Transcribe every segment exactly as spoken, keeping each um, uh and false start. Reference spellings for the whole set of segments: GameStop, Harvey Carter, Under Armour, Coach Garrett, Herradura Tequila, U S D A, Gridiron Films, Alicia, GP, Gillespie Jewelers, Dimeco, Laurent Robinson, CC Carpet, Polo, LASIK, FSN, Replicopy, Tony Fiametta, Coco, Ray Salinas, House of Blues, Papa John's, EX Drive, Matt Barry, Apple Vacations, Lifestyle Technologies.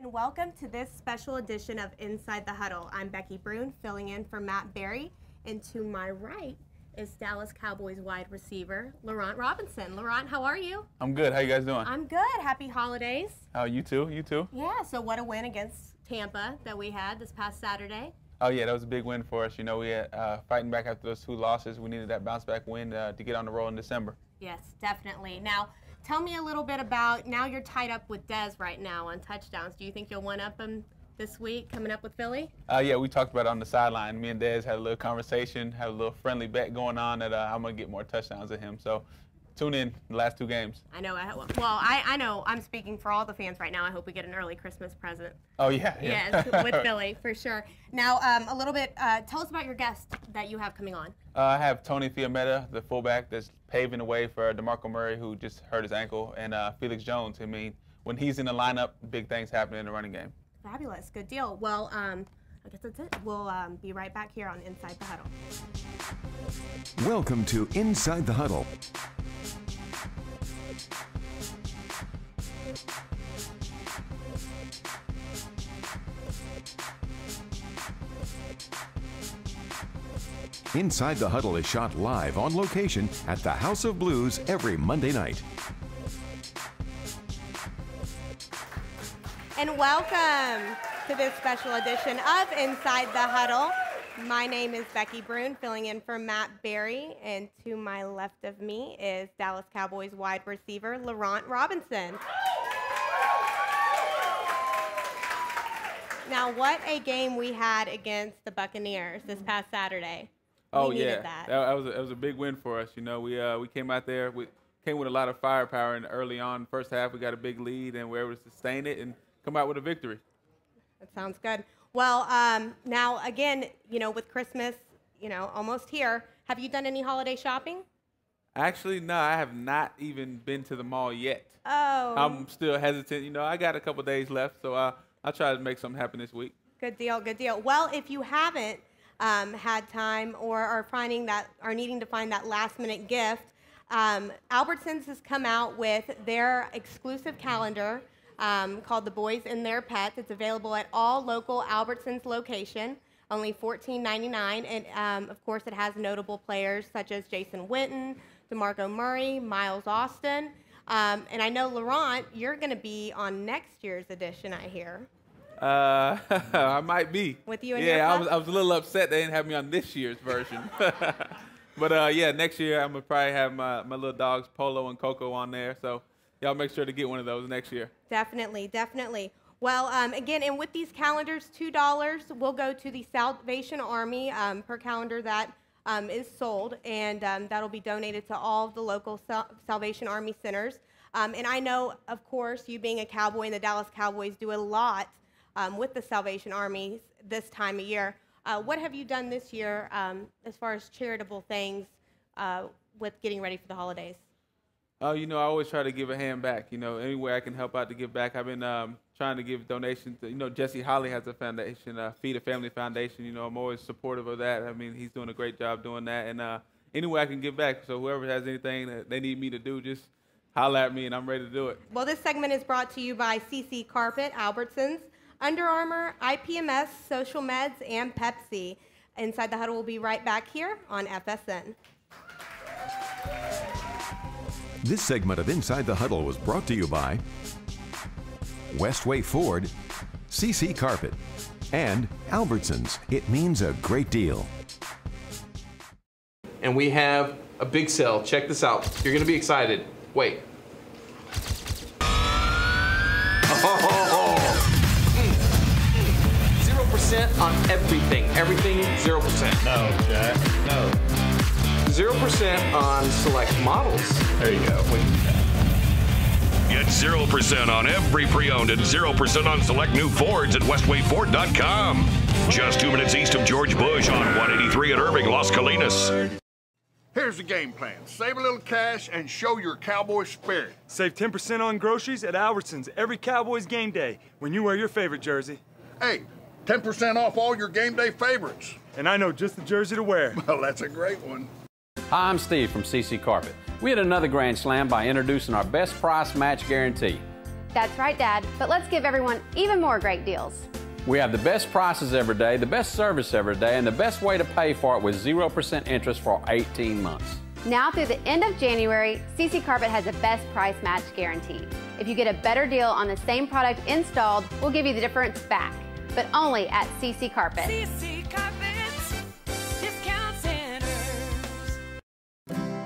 And welcome to this special edition of Inside the Huddle. I'm Becky Bruhn, filling in for Matt Barry, and to my right is Dallas Cowboys wide receiver Laurent Robinson. Laurent, how are you? I'm good. How you guys doing? I'm good. Happy holidays. Oh, you too. You too. Yeah. So what a win against Tampa that we had this past Saturday. Oh yeah, that was a big win for us. You know, we had uh, fighting back after those two losses. We needed that bounce back win uh, to get on the roll in December. Yes, definitely. Now, tell me a little bit about, now you're tied up with Dez right now on touchdowns. Do you think you'll one-up him this week, coming up with Philly? Uh, yeah, we talked about it on the sideline. Me and Dez had a little conversation, had a little friendly bet going on that uh, I'm going to get more touchdowns than him. So tune in the last two games. I know. I, well, I, I know I'm speaking for all the fans right now. I hope we get an early Christmas present. Oh, yeah. yeah. Yes, with Philly, for sure. Now, um, a little bit, uh, tell us about your guest that you have coming on. Uh, I have Tony Fiametta, the fullback that's paving the way for DeMarco Murray, who just hurt his ankle, and uh, Felix Jones. I mean, when he's in the lineup, big things happen in the running game. Fabulous. Good deal. Well, um, I guess that's it. We'll um, be right back here on Inside the Huddle. Welcome to Inside the Huddle. Inside the Huddle is shot live on location at the House of Blues every Monday night. And welcome to this special edition of Inside the Huddle. My name is Becky Bruhn, filling in for Matt Barry, and to my left of me is Dallas Cowboys wide receiver Laurent Robinson. Now, what a game we had against the Buccaneers this past Saturday. Oh, we yeah. That. that was a, that was a big win for us. You know, we uh, we came out there, we came with a lot of firepower, and early on, first half, we got a big lead, and we were able to sustain it and come out with a victory. That sounds good. Well, um, now again, you know, with Christmas, you know, almost here, have you done any holiday shopping? Actually, no, I have not even been to the mall yet. Oh. I'm still hesitant. You know, I got a couple days left, so I, I'll try to make something happen this week. Good deal, good deal. Well, if you haven't um, had time or are finding that, are needing to find that last minute gift, um, Albertsons has come out with their exclusive calendar. Um, called The Boys and Their Pets. It's available at all local Albertsons location, only fourteen ninety-nine. And, um, of course, it has notable players such as Jason Witten, DeMarco Murray, Miles Austin. Um, and I know, Laurent, you're going to be on next year's edition, I hear. Uh, I might be. With you and yeah, your Yeah, I was, I was a little upset they didn't have me on this year's version. But, uh, yeah, next year I'm going to probably have my, my little dogs, Polo and Coco, on there. So y'all make sure to get one of those next year. Definitely, definitely. Well, um, again, and with these calendars, two dollars will go to the Salvation Army um, per calendar that um, is sold, and um, that'll be donated to all of the local Sal Salvation Army centers. Um, and I know, of course, you being a Cowboy and the Dallas Cowboys do a lot um, with the Salvation Army this time of year. Uh, what have you done this year um, as far as charitable things uh, with getting ready for the holidays? Oh, you know, I always try to give a hand back. You know, any way I can help out to give back. I've been um, trying to give donations. To, you know, Jesse Hawley has a foundation, uh, Feed a Family Foundation. You know, I'm always supportive of that. I mean, he's doing a great job doing that. And uh, any way I can give back. So whoever has anything that they need me to do, just holler at me and I'm ready to do it. Well, this segment is brought to you by C C Carpet, Albertsons, Under Armour, I P M S, Social Meds, and Pepsi. Inside the Huddle will be right back here on F S N. This segment of Inside the Huddle was brought to you by Westway Ford, C C Carpet, and Albertsons. It means a great deal. And we have a big sale. Check this out. You're going to be excited. Wait. Oh. Zero percent on everything. Everything zero percent. No, Jack. No. zero percent on select models. There you go. Wait. Get zero percent on every pre-owned and zero percent on select new Fords at Westway Ford dot com. Just two minutes east of George Bush on one eighty-three at Irving, Las Colinas. Here's the game plan. Save a little cash and show your Cowboy spirit. Save ten percent on groceries at Albertsons every Cowboys game day when you wear your favorite jersey. Hey, ten percent off all your game day favorites. And I know just the jersey to wear. Well, that's a great one. Hi, I'm Steve from C C Carpet. We had another grand slam by introducing our best price match guarantee. That's right, Dad. But let's give everyone even more great deals. We have the best prices every day, the best service every day, and the best way to pay for it with zero percent interest for eighteen months. Now through the end of January, C C Carpet has a best price match guarantee. If you get a better deal on the same product installed, we'll give you the difference back, but only at C C Carpet. C C Carpet, discount centers.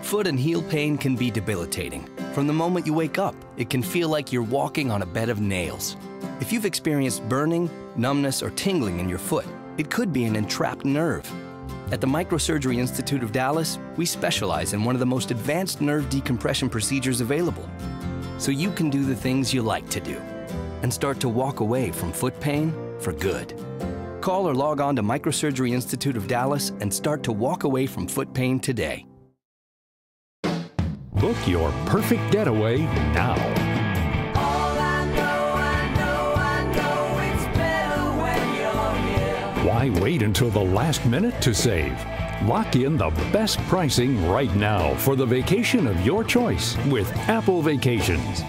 Foot and heel pain can be debilitating. From the moment you wake up, it can feel like you're walking on a bed of nails. If you've experienced burning, numbness, or tingling in your foot, it could be an entrapped nerve. At the Microsurgery Institute of Dallas, we specialize in one of the most advanced nerve decompression procedures available, so you can do the things you like to do and start to walk away from foot pain for good. Call or log on to Microsurgery Institute of Dallas and start to walk away from foot pain today. Book your perfect getaway now. All I know, I know, I know it's better when you're here. Why wait until the last minute to save? Lock in the best pricing right now for the vacation of your choice with Apple Vacations.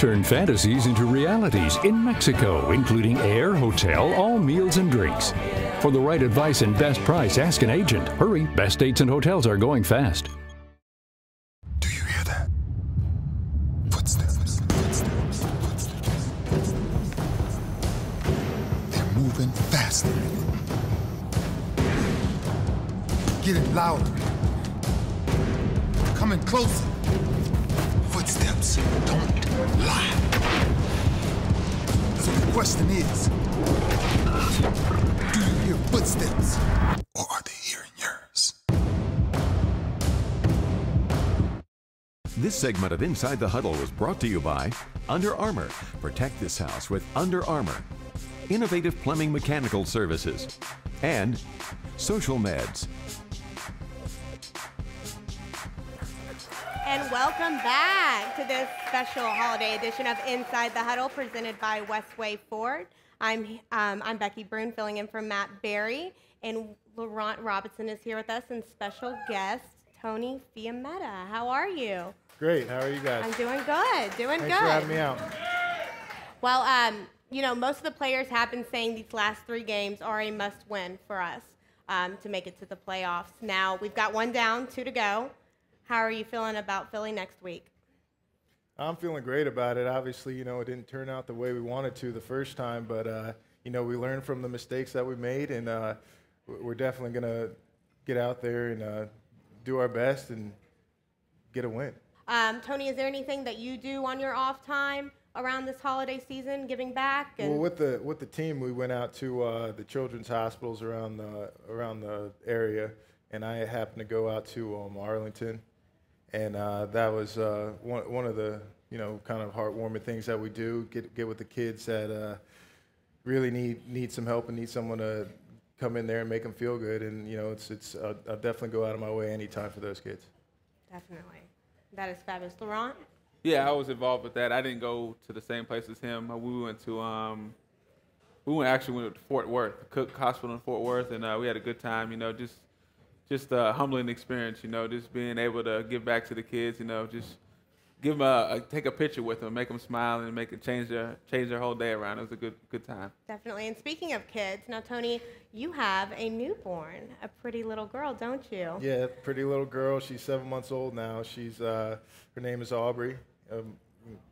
Turn fantasies into realities in Mexico, including air, hotel, all meals and drinks. For the right advice and best price, ask an agent. Hurry, best dates and hotels are going fast. Faster. Get it louder. Coming closer. Footsteps don't lie. So the question is, do you hear footsteps, or are they hearing yours? This segment of Inside the Huddle was brought to you by Under Armour. Protect this house with Under Armour. Innovative plumbing mechanical services, and Social Meds. And welcome back to this special holiday edition of Inside the Huddle presented by Westway Ford. I'm, um, I'm Becky Bruhn, filling in for Matt Barry, and Laurent Robinson is here with us, and special guest Tony Fiametta. How are you? Great, how are you guys? I'm doing good, doing Thanks good. Thanks for having me out. Well, um, you know, most of the players have been saying these last three games are a must-win for us um, to make it to the playoffs. Now, we've got one down, two to go. How are you feeling about Philly next week? I'm feeling great about it. Obviously, you know, it didn't turn out the way we wanted to the first time, but, uh, you know, we learned from the mistakes that we made, and uh, we're definitely going to get out there and uh, do our best and get a win. Um, Tony, is there anything that you do on your off time around this holiday season, giving back? And well, with the with the team, we went out to uh, the children's hospitals around the around the area, and I happened to go out to um, Arlington, and uh, that was uh, one one of the you know kind of heartwarming things that we do. Get get with the kids that uh, really need need some help and need someone to come in there and make them feel good. And you know, it's it's I'll, I'll definitely go out of my way anytime for those kids. Definitely, that is fabulous, Laurent. Yeah, I was involved with that. I didn't go to the same place as him. We went to, um, we went actually went to Fort Worth, Cook Hospital in Fort Worth, and uh, we had a good time. You know, just, just a humbling experience. You know, just being able to give back to the kids. You know, just give them a, a take a picture with them, make them smile, and make it change their change their whole day around. It was a good good time. Definitely. And speaking of kids, now Tony, you have a newborn, a pretty little girl, don't you? Yeah, pretty little girl. She's seven months old now. She's uh, her name is Aubrey. Um,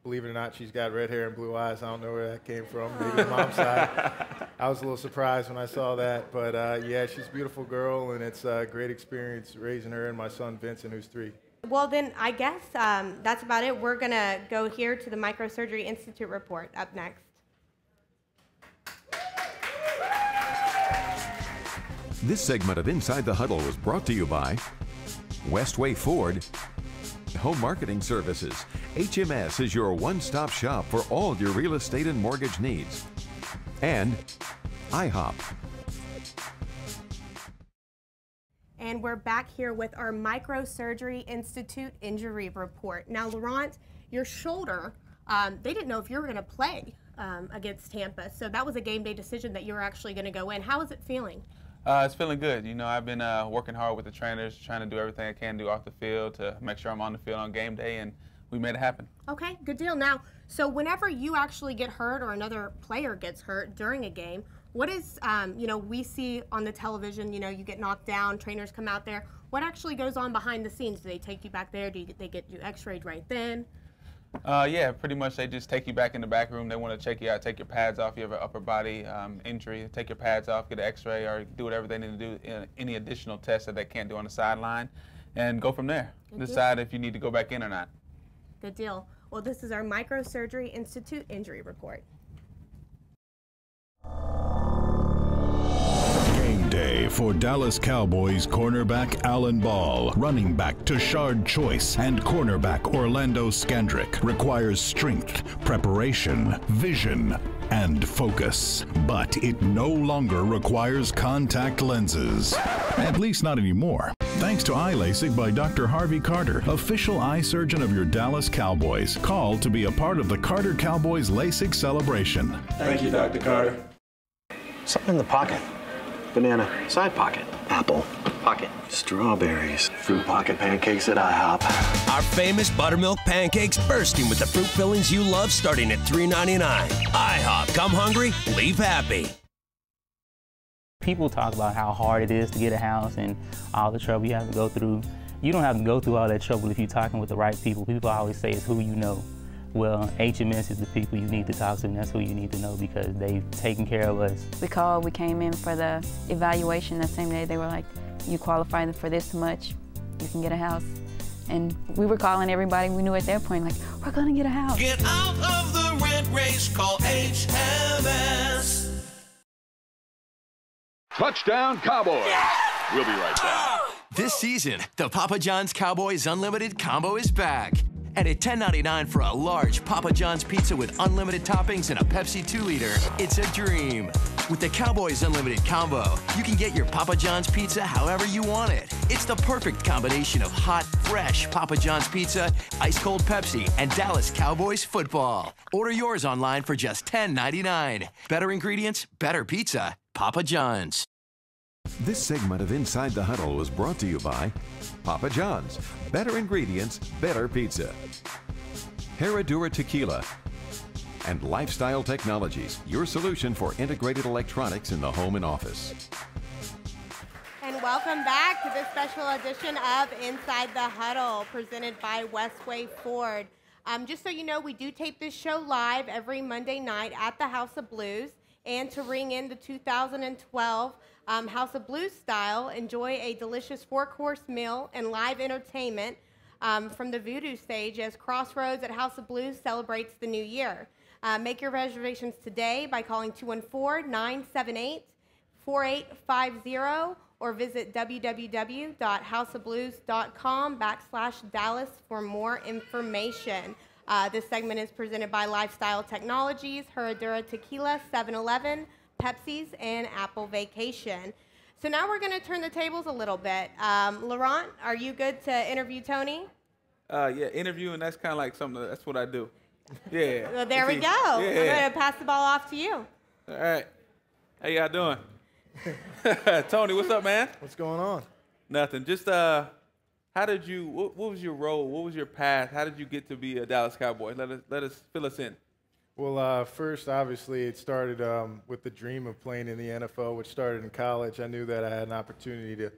believe it or not, she's got red hair and blue eyes. I don't know where that came from. Maybe mom's side. I was a little surprised when I saw that. But, uh, yeah, she's a beautiful girl, and it's a great experience raising her and my son, Vincent, who's three. Well, then I guess um, that's about it. We're going to go here to the Microsurgery Institute report up next. This segment of Inside the Huddle was brought to you by Westway Ford Home Marketing Services. H M S is your one-stop shop for all your real estate and mortgage needs. And I hop. And we're back here with our Microsurgery Institute injury report. Now, Laurent, your shoulder, um, they didn't know if you were going to play um, against Tampa, so that was a game day decision that you were actually going to go in. How is it feeling? Uh, it's feeling good. You know, I've been uh, working hard with the trainers, trying to do everything I can do off the field to make sure I'm on the field on game day and we made it happen. Okay, good deal. Now, so whenever you actually get hurt or another player gets hurt during a game, what is, um, you know, we see on the television, you know, you get knocked down, trainers come out there. What actually goes on behind the scenes? Do they take you back there? Do you, they get you x-rayed right then? Uh, yeah, pretty much they just take you back in the back room. They want to check you out, take your pads off. You have an upper body um, injury, take your pads off, get an x-ray, or do whatever they need to do, uh, any additional tests that they can't do on the sideline, and go from there. Good Decide deal. If you need to go back in or not. Good deal. Well, this is our Microsurgery Institute Injury Report. Day for Dallas Cowboys cornerback Alan Ball, running back Tashard Choice, and cornerback Orlando Skandrick requires strength, preparation, vision, and focus. But it no longer requires contact lenses. At least not anymore. Thanks to eye LASIK by Doctor Harvey Carter, official eye surgeon of your Dallas Cowboys. Call to be a part of the Carter Cowboys LASIK celebration. Thank you, Doctor Carter. Something in the pocket. Banana, side pocket, apple, pocket, strawberries, fruit pocket pancakes at I hop. Our famous buttermilk pancakes bursting with the fruit fillings you love starting at three ninety-nine. I hop, come hungry, leave happy. People talk about how hard it is to get a house and all the trouble you have to go through. You don't have to go through all that trouble if you're talking with the right people. People always say it's who you know. Well, H M S is the people you need to talk to, and that's who you need to know because they've taken care of us. We called, we came in for the evaluation that same day. They were like, you qualify for this much, you can get a house. And we were calling everybody we knew at that point, like, we're gonna get a house. Get out of the red race, call H M S. Touchdown Cowboys. Yeah! We'll be right back. This season, the Papa John's Cowboys Unlimited combo is back. And at ten ninety-nine for a large Papa John's pizza with unlimited toppings and a Pepsi two liter, it's a dream. With the Cowboys Unlimited combo, you can get your Papa John's pizza however you want it. It's the perfect combination of hot, fresh Papa John's pizza, ice-cold Pepsi, and Dallas Cowboys football. Order yours online for just ten ninety-nine. Better ingredients, better pizza. Papa John's. This segment of Inside the Huddle was brought to you by Papa John's, better ingredients, better pizza, Herradura Tequila, and Lifestyle Technologies, your solution for integrated electronics in the home and office. And welcome back to this special edition of Inside the Huddle, presented by Westway Ford. Um, just so you know, we do tape this show live every Monday night at the House of Blues, and to ring in the two thousand twelve Um, House of Blues style, enjoy a delicious four-course meal and live entertainment um, from the Voodoo stage as Crossroads at House of Blues celebrates the new year. Uh, make your reservations today by calling two one four, nine seven eight, four eight five zero or visit w w w dot house of blues dot com backslash Dallas for more information. Uh, this segment is presented by Lifestyle Technologies, Herradura Tequila, seven eleven, Pepsi's, and Apple Vacation. So now we're going to turn the tables a little bit. Um, Laurent, are you good to interview Tony? Uh, yeah, interviewing, that's kind of like something, that's what I do. Yeah. Well, there we go. Yeah. I'm going to pass the ball off to you. All right. How y'all doing? Tony, what's up, man? What's going on? Nothing. Just uh, how did you, what, what was your role? What was your path? How did you get to be a Dallas Cowboy? Let us, let us fill us in. Well, uh, first, obviously, it started um, with the dream of playing in the N F L, which started in college. I knew that I had an opportunity to,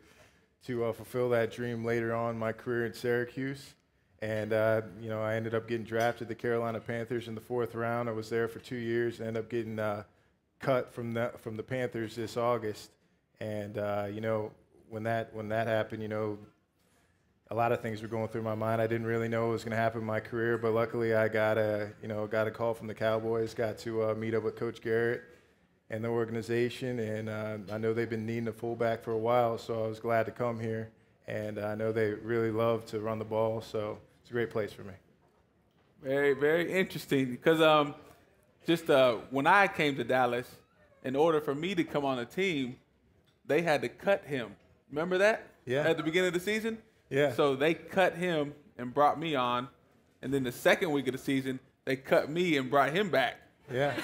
to uh, fulfill that dream later on in my career in Syracuse. And, uh, you know, I ended up getting drafted to the Carolina Panthers in the fourth round. I was there for two years and ended up getting uh, cut from the, from the Panthers this August. And, uh, you know, when that, when that happened, you know, a lot of things were going through my mind. I didn't really know what was going to happen in my career, but luckily I got a, you know, got a call from the Cowboys, got to uh, meet up with Coach Garrett and the organization, and uh, I know they've been needing a fullback for a while, so I was glad to come here, and I know they really love to run the ball, so it's a great place for me. Very, very interesting, because um, just uh, when I came to Dallas, in order for me to come on a team, they had to cut him. Remember that? Yeah. At the beginning of the season? Yeah. So they cut him and brought me on, and then the second week of the season, they cut me and brought him back. Yeah.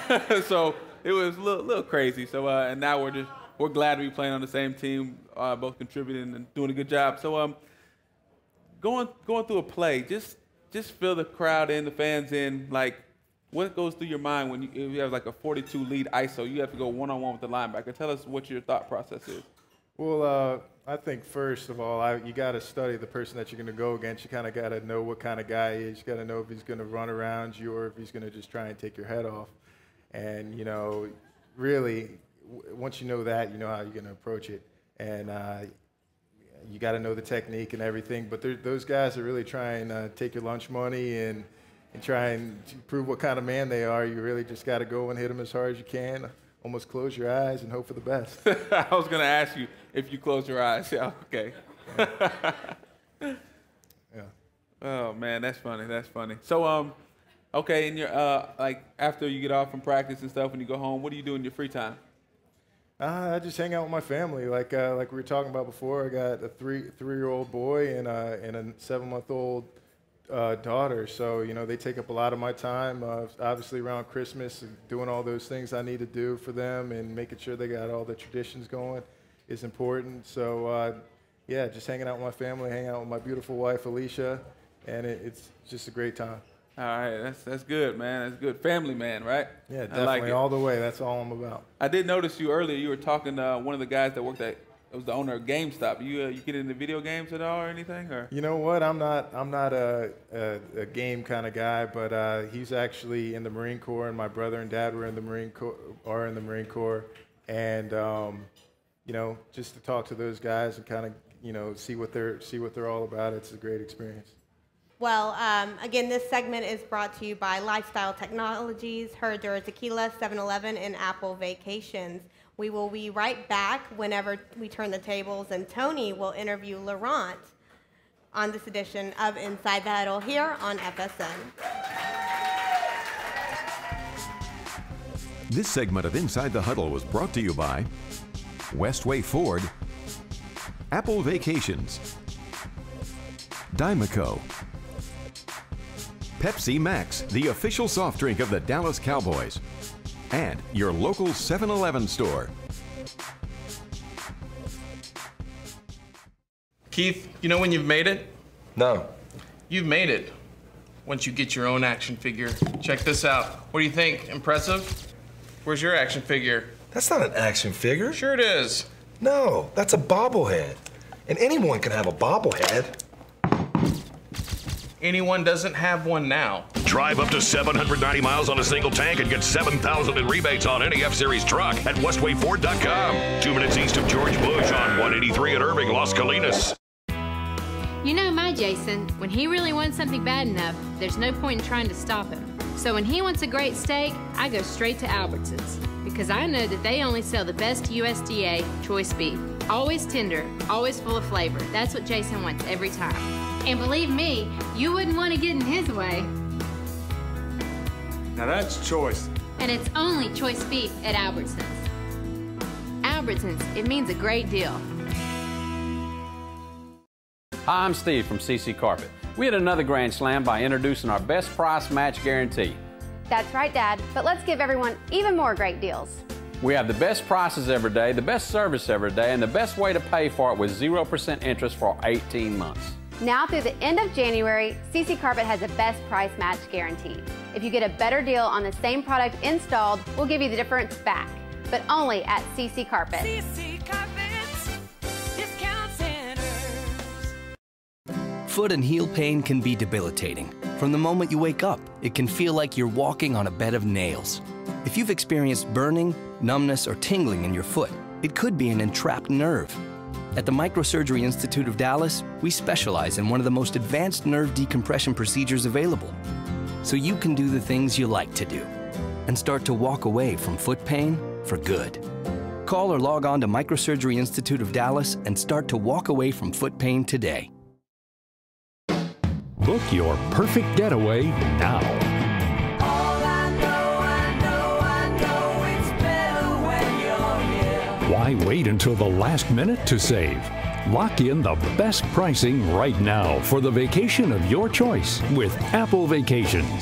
So it was a little, little crazy. So uh, and now we're just we're glad to be playing on the same team, uh, both contributing and doing a good job. So um, going going through a play, just just fill the crowd in, the fans in. Like, what goes through your mind when you, if you have like a forty-two lead I S O? You have to go one-on-one with the linebacker. Tell us what your thought process is. Well, uh, I think first of all, I, you got to study the person that you're going to go against. You kind of got to know what kind of guy he is. You got to know if he's going to run around you or if he's going to just try and take your head off. And, you know, really, w once you know that, you know how you're going to approach it. And uh, you got to know the technique and everything. But those guys are really trying to uh, take your lunch money and, and try and prove what kind of man they are. You really just got to go and hit them as hard as you can. Almost close your eyes and hope for the best. I was going to ask you if you close your eyes. Yeah, okay. Yeah. Yeah. Oh, man, that's funny. That's funny. So, um, okay, and you're, uh, like after you get off from practice and stuff, when you go home, what do you do in your free time? Uh, I just hang out with my family. Like, uh, like we were talking about before, I got a three, three-year-old boy and, uh, and a seven-month-old Uh, daughter, so you know they take up a lot of my time. Uh, obviously, around Christmas, doing all those things I need to do for them and making sure they got all the traditions going is important. So, uh, yeah, just hanging out with my family, hanging out with my beautiful wife Alicia, and it, it's just a great time. All right, that's that's good, man. That's good, family man, right? Yeah, definitely, I like it. All the way. That's all I'm about. I did notice you earlier. You were talking to one of the guys that worked at. It was the owner of GameStop. You uh, you get into video games at all or anything? Or you know what? I'm not I'm not a a, a game kind of guy, but uh, he's actually in the Marine Corps, and my brother and dad were in the Marine Corps, are in the Marine Corps, and um, you know, just to talk to those guys and kind of you know see what they're see what they're all about. It's a great experience. Well, um, again, this segment is brought to you by Lifestyle Technologies, Herradura Tequila, seven eleven, and Apple Vacations. We will be right back whenever we turn the tables, and Tony will interview Laurent on this edition of Inside the Huddle here on F S N. This segment of Inside the Huddle was brought to you by Westway Ford, Apple Vacations, Dimeco, Pepsi Max, the official soft drink of the Dallas Cowboys, and your local seven eleven store. Keith, you know when you've made it? No. You've made it once you get your own action figure. Check this out. What do you think? Impressive? Where's your action figure? That's not an action figure. Sure it is. No, that's a bobblehead. And anyone can have a bobblehead. Anyone doesn't have one now. Drive up to seven hundred ninety miles on a single tank and get seven thousand in rebates on any F-Series truck at Westway Ford dot com. Two minutes east of George Bush on one eighty-three at Irving, Las Colinas. You know my Jason, when he really wants something bad enough, there's no point in trying to stop him. So when he wants a great steak, I go straight to Albertsons, because I know that they only sell the best U S D A choice beef. Always tender, always full of flavor. That's what Jason wants every time. And believe me, you wouldn't want to get in his way. Now that's choice. And it's only choice beef at Albertsons. Albertsons, it means a great deal. Hi, I'm Steve from C C Carpet. We had another grand slam by introducing our best price match guarantee. That's right, Dad, but let's give everyone even more great deals. We have the best prices every day, the best service every day, and the best way to pay for it with zero percent interest for eighteen months. Now through the end of January, C C Carpet has a best price match guarantee. If you get a better deal on the same product installed, we'll give you the difference back, but only at C C Carpet. C C Carpet, discount centers. Foot and heel pain can be debilitating. From the moment you wake up, it can feel like you're walking on a bed of nails. If you've experienced burning, numbness, or tingling in your foot, it could be an entrapped nerve. At the Microsurgery Institute of Dallas, we specialize in one of the most advanced nerve decompression procedures available, so you can do the things you like to do and start to walk away from foot pain for good. Call or log on to Microsurgery Institute of Dallas and start to walk away from foot pain today. Book your perfect getaway now. All I know, I know, I know it's better when you're here. Why wait until the last minute to save? Lock in the best pricing right now for the vacation of your choice with Apple Vacations.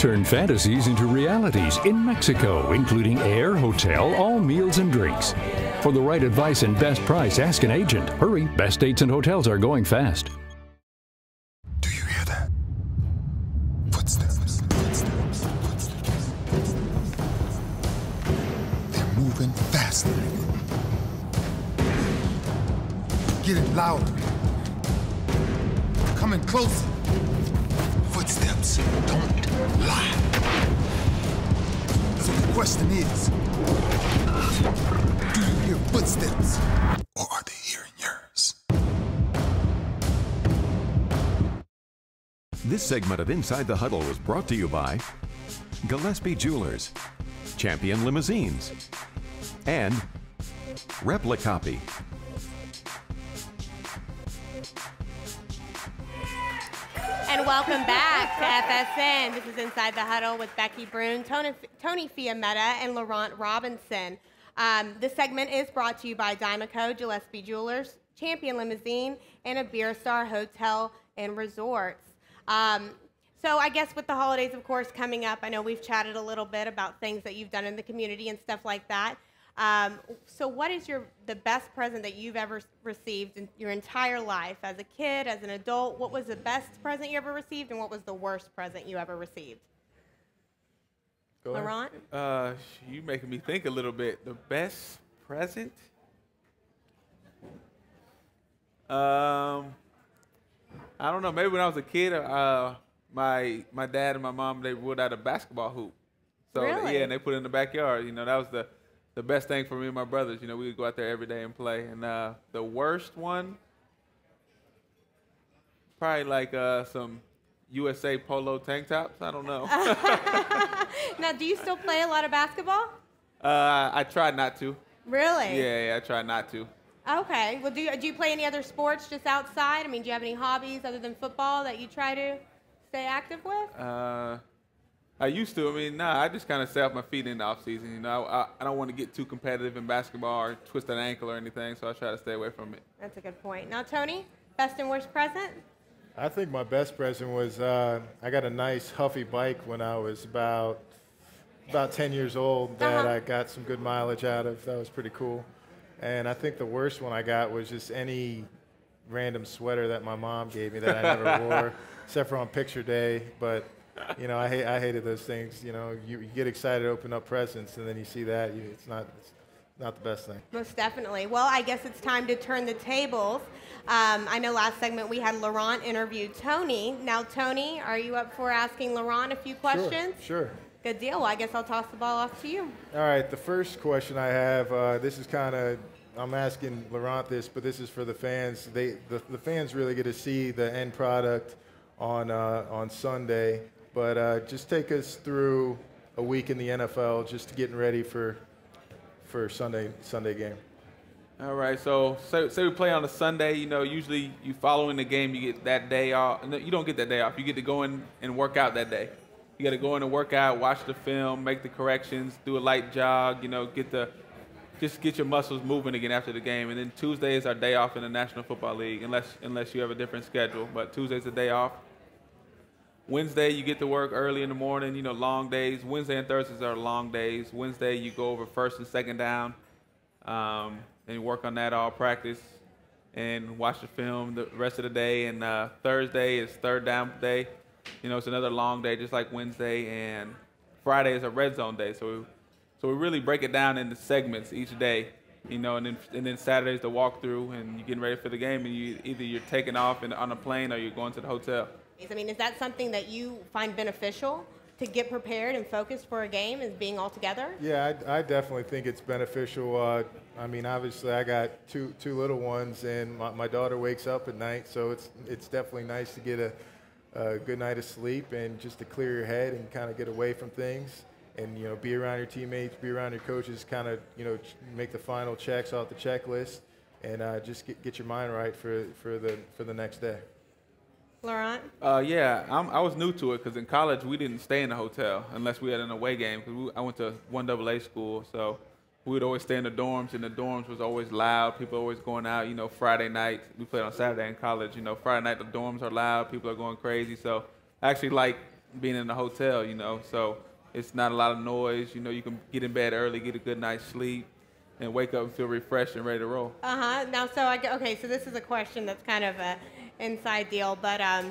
Turn fantasies into realities in Mexico, including air, hotel, all meals and drinks. For the right advice and best price, ask an agent. Hurry, best dates and hotels are going fast. Do you hear that? last time. Get it louder. Coming closer. Footsteps don't lie. So the question is, do you hear footsteps? Or are they hearing yours? This segment of Inside the Huddle was brought to you by Gillespie Jewelers, Champion Limousines, and Replicopy. And welcome back to F S N. This is Inside the Huddle with Becky Bruhn, Tony, Tony Fiametta, and Laurent Robinson. Um, this segment is brought to you by Dimeco, Gillespie Jewelers, Champion Limousine, and a Beer Star Hotel and Resorts. Um, So I guess with the holidays, of course, coming up, I know we've chatted a little bit about things that you've done in the community and stuff like that. Um, so what is your the best present that you've ever received in your entire life? As a kid, as an adult, what was the best present you ever received, and what was the worst present you ever received? Go ahead. Laurent? Uh, you making me think a little bit. The best present? Um, I don't know. Maybe when I was a kid, uh, My my dad and my mom, they rolled out a basketball hoop. So really? Yeah, and they put it in the backyard. You know, that was the, the best thing for me and my brothers. You know, we would go out there every day and play. And uh, the worst one, probably like uh, some U S A Polo tank tops. I don't know. Now, do you still play a lot of basketball? Uh, I try not to. Really? Yeah, yeah, I try not to. Okay. Well, do you, do you play any other sports just outside? I mean, do you have any hobbies other than football that you try to stay active with? Uh, I used to. I mean, nah, I just kind of stay off my feet in the off season. You know, I, I don't want to get too competitive in basketball or twist an ankle or anything, so I try to stay away from it. That's a good point. Now, Tony, best and worst present? I think my best present was uh, I got a nice Huffy bike when I was about about ten years old that uh-huh. I got some good mileage out of. That was pretty cool. And I think the worst one I got was just any random sweater that my mom gave me that I never wore, except for on picture day. But, you know, I, hate, I hated those things. You know, you, you get excited to open up presents, and then you see that. You, it's not it's not the best thing. Most definitely. Well, I guess it's time to turn the tables. Um, I know last segment we had Laurent interview Tony. Now, Tony, are you up for asking Laurent a few questions? Sure, sure. Good deal. Well, I guess I'll toss the ball off to you. All right. The first question I have, uh, this is kind of, I'm asking Laurent this, but this is for the fans. They, the, the fans really get to see the end product on uh, on Sunday, but uh, just take us through a week in the N F L, just getting ready for for Sunday Sunday game. All right, so say, say we play on a Sunday. You know, usually you following the game, you get that day off. No, you don't get that day off. You get to go in and work out that day. You got to go in and work out, watch the film, make the corrections, do a light jog. You know, get the Just get your muscles moving again after the game. And then Tuesday is our day off in the National Football League, unless unless you have a different schedule. But Tuesday's the day off. Wednesday, you get to work early in the morning, you know, long days. Wednesday and Thursdays are long days. Wednesday, you go over first and second down, um, and you work on that all practice and watch the film the rest of the day. And uh, Thursday is third down day. You know, it's another long day, just like Wednesday. And Friday is a red zone day. So we, So we really break it down into segments each day, you know, and then, and then Saturday's the walkthrough, and you're getting ready for the game, and you either you're taking off and on a plane or you're going to the hotel. I mean, is that something that you find beneficial to get prepared and focused for a game, is being all together? Yeah, I, I definitely think it's beneficial. Uh, I mean, obviously, I got two two little ones, and my, my daughter wakes up at night, so it's it's definitely nice to get a, a good night of sleep and just to clear your head and kind of get away from things. And, you know, be around your teammates, be around your coaches, kind of, you know, ch make the final checks off the checklist, and uh, just get, get your mind right for, for, the, for the next day. Laurent? Uh, yeah, I'm, I was new to it because in college we didn't stay in the hotel unless we had an away game, because I went to one double A school, so we would always stay in the dorms, and the dorms was always loud. People always going out, you know, Friday night. We played on Saturday in college. You know, Friday night the dorms are loud. People are going crazy. So I actually like being in the hotel, you know, so it's not a lot of noise. You know, you can get in bed early, get a good night's sleep, and wake up and feel refreshed and ready to roll. Uh-huh. Now, so, I, okay, so this is a question that's kind of an inside deal, but um,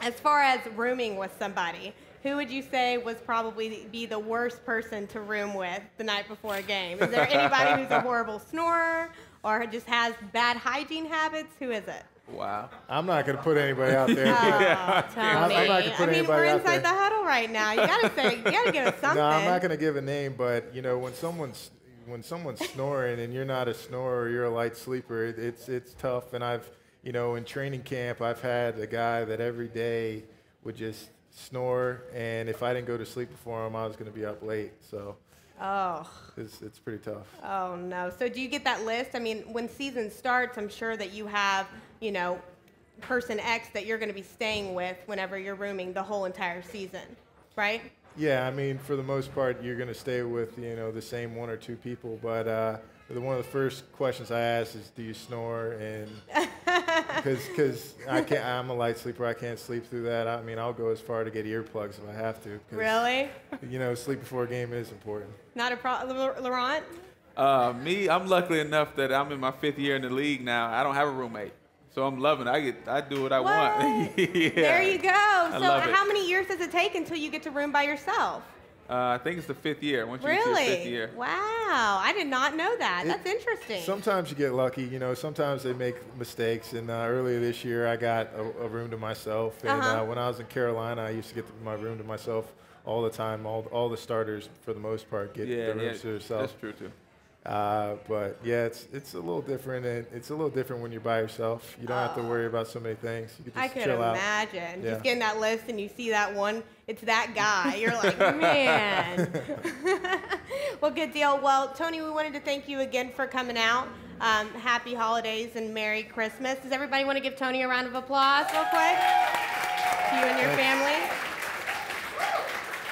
as far as rooming with somebody, who would you say was probably be the worst person to room with the night before a game? Is there anybody who's a horrible snorer or just has bad hygiene habits? Who is it? Wow. I'm not going to put anybody out there. Oh, yeah. Tony. I'm not going to put I mean, anybody out there. We're inside the huddle right now. You got to say, you got to give us something. No, I'm not going to give a name, but, you know, when someone's when someone's snoring and you're not a snorer, you're a light sleeper, it, it's it's tough. And I've, you know, in training camp, I've had a guy that every day would just snore, and if I didn't go to sleep before him, I was going to be up late. So. Oh. It's, it's pretty tough. Oh, no. So do you get that list? I mean, when season starts, I'm sure that you have, you know, person X that you're going to be staying with whenever you're rooming the whole entire season, right? Yeah, I mean, for the most part, you're going to stay with, you know, the same one or two people. But uh, the, one of the first questions I ask is, do you snore? And because I can't, I'm a light sleeper. I can't sleep through that. I mean, I'll go as far to get earplugs if I have to. Really? You know, sleep before a game is important. Not a problem, Laurent? Uh, me, I'm lucky enough that I'm in my fifth year in the league now. I don't have a roommate. So I'm loving it. I get, I do what I what? want. Yeah. There you go. I so how it. many years does it take until you get to room by yourself? Uh, I think it's the fifth year. Once you really? Get to your fifth year. Wow. I did not know that. It, That's interesting. Sometimes you get lucky. You know, sometimes they make mistakes. And uh, earlier this year, I got a, a room to myself. And uh-huh. uh, when I was in Carolina, I used to get my room to myself all the time. All, all the starters, for the most part, get yeah, their rooms yeah, to themselves. That's true, too. Uh, but yeah, it's it's a little different, and it's a little different when you're by yourself. You don't oh. have to worry about so many things. You can just I could chill imagine out. Yeah. Just getting that list, and you see that one. It's that guy. You're like, man. Well, good deal. Well, Tony, we wanted to thank you again for coming out. Um, happy holidays and Merry Christmas. Does everybody want to give Tony a round of applause, real quick? To you and your family.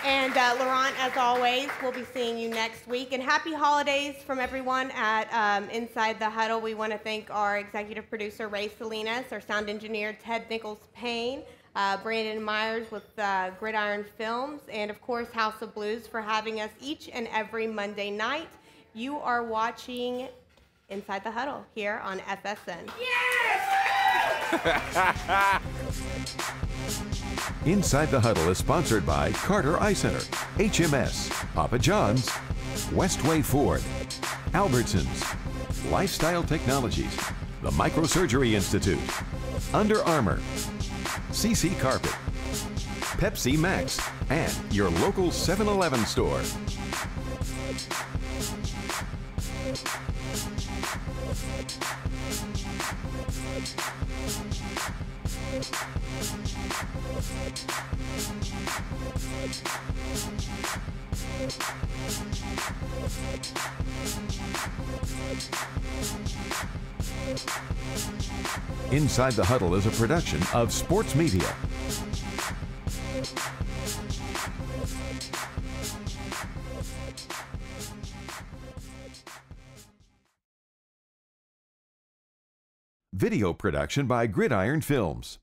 And uh, Laurent, as always, we'll be seeing you next week. And happy holidays from everyone at um, Inside the Huddle. We want to thank our executive producer, Ray Salinas, our sound engineer, Ted Nichols-Payne, uh, Brandon Myers with uh, Gridiron Films, and, of course, House of Blues for having us each and every Monday night. You are watching Inside the Huddle here on F S N. Yes! Inside the Huddle is sponsored by Carter Eye Center, H M S, Papa John's, Westway Ford, Albertsons, Lifestyle Technologies, the Microsurgery Institute, Under Armour, C C Carpet, Pepsi Max, and your local seven eleven store. Inside the Huddle is a production of Sports Media. Video production by Gridiron Films.